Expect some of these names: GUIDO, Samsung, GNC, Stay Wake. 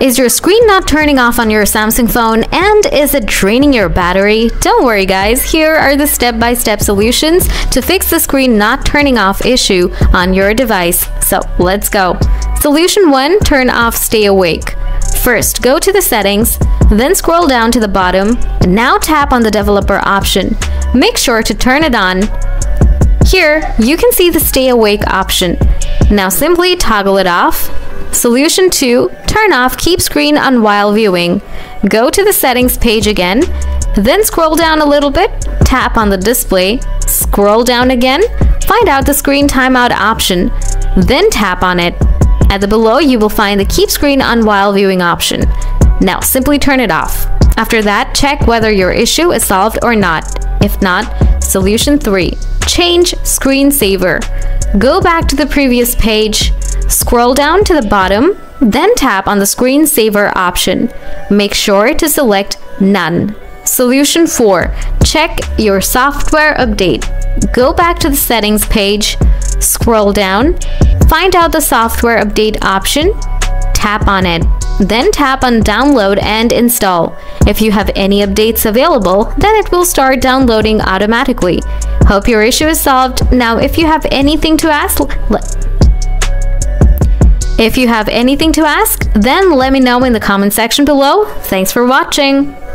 Is your screen not turning off on your Samsung phone, and is it draining your battery? Don't worry guys, here are the step-by-step solutions to fix the screen not turning off issue on your device. So let's go. Solution 1. Turn off Stay Awake. First, go to the settings, then scroll down to the bottom. Now tap on the developer option. Make sure to turn it on. Here, you can see the Stay Awake option. Now simply toggle it off. Solution 2. Turn off Keep Screen On While Viewing. Go to the settings page again, then scroll down a little bit, tap on the display, scroll down again, find out the Screen Timeout option, then tap on it. At the below, you will find the Keep Screen On While Viewing option. Now simply turn it off. After that, check whether your issue is solved or not. If not, Solution 3. Change Screensaver. Go back to the previous page, scroll down to the bottom, then tap on the Screensaver option. Make sure to select None. Solution 4. Check your software update. Go back to the settings page, scroll down, find out the software update option, tap on it. Then tap on Download and Install. If you have any updates available, then it will start downloading automatically. Hope your issue is solved. Now, if you have anything to ask, then let me know in the comment section below. Thanks for watching.